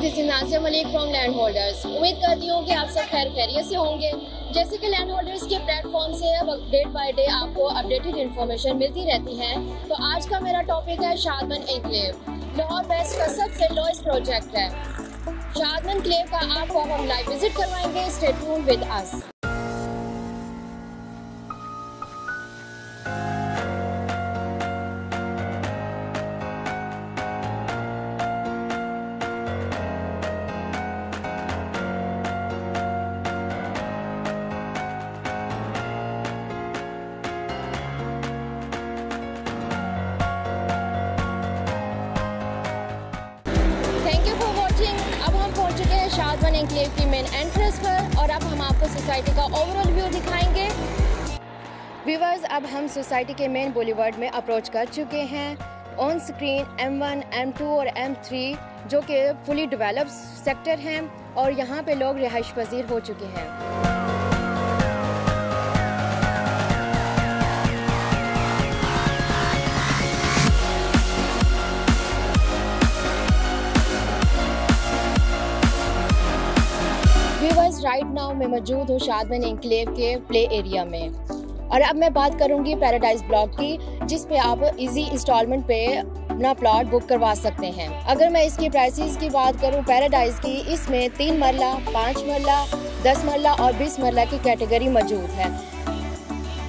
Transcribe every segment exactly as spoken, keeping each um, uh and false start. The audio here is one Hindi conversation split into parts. This is Nazia Malik from land holders. उम्मीद करती हूँ कि आप सब खैर खैरियत से होंगे। जैसे कि लैंड होल्डर्स के प्लेटफॉर्म से अब अपडेट बाय डे आपको अपडेटेड इन्फॉर्मेशन मिलती रहती है। तो आज का मेरा टॉपिक है शादमन एनक्लेव, लाहौर वेस्ट का सबसे लोएस्ट प्रोजेक्ट है। शादमन एनक्लेव का आपको हम लाइव विजिट करवाएंगे। Stay tune with us. Thank you for watching. अब हम पहुंच चुके हैं शादमन एनक्लेव की मेन एंट्रेंस पर और अब हम आपको सोसाइटी का ओवरऑल व्यू दिखाएंगे। व्यूवर्स, अब हम सोसाइटी के मेन बॉलीवुड में अप्रोच कर चुके हैं। On screen M one, M two और एम थ्री जो कि फुली डेवलप्ड सेक्टर हैं और यहाँ पे लोग रिहाइश पजीर हो चुके हैं। राइट नाउ मैं मौजूद हूँ शादमन एनक्लेव के प्ले एरिया में और अब मैं बात करूँगी पैराडाइज ब्लॉक की, जिस पे आप इजी इंस्टॉलमेंट पे अपना प्लॉट बुक करवा सकते हैं। अगर मैं इसकी प्राइसेस की बात करूँ पैराडाइज की, इसमें तीन मरला, पाँच मरला, दस मरला और बीस मरला की कैटेगरी मौजूद है।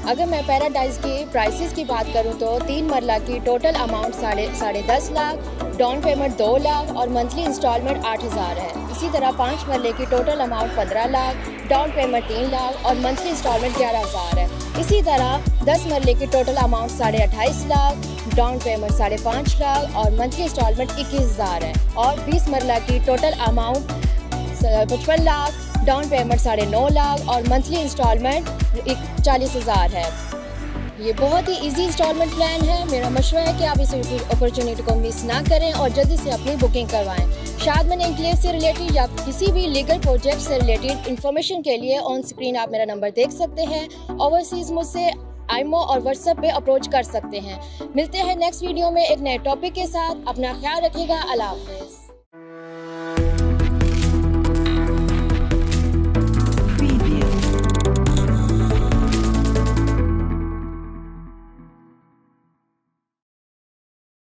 अगर मैं पैराडाइज की प्राइसेस की बात करूँ तो तीन मरला की टोटल अमाउंट साढ़े साढ़े दस लाख, डाउन पेमेंट दो लाख और मंथली इंस्टॉलमेंट आठ हज़ार है। इसी तरह पाँच मरले की टोटल अमाउंट पंद्रह लाख, डाउन पेमेंट तीन लाख और मंथली इंस्टॉलमेंट ग्यारह हज़ार है। इसी तरह दस मरले की टोटल अमाउंट साढ़े अट्ठाईस लाख, डाउन पेमेंट साढ़े पाँच लाख और मंथली इंस्टॉलमेंट इक्कीस हज़ार है। और बीस मरला की टोटल अमाउंट पचपन लाख, डाउन पेमेंट साढ़े नौ लाख और मंथली इंस्टॉलमेंट चालीस हज़ार है। ये बहुत ही इजी इंस्टॉलमेंट प्लान है। मेरा मशवरा है कि आप इस अपॉर्चुनिटी को मिस ना करें और जल्दी से अपनी बुकिंग करवाएं। शादमन एनक्लेव से रिलेटेड या किसी भी लीगल प्रोजेक्ट से रिलेटेड इंफॉर्मेशन के लिए ऑन स्क्रीन आप मेरा नंबर देख सकते हैं। ओवरसीज मुझसे आईमो और व्हाट्सएप पे अप्रोच कर सकते हैं। मिलते हैं नेक्स्ट वीडियो में एक नए टॉपिक के साथ। अपना ख्याल रखिएगा। अल्लाह हाफिज़।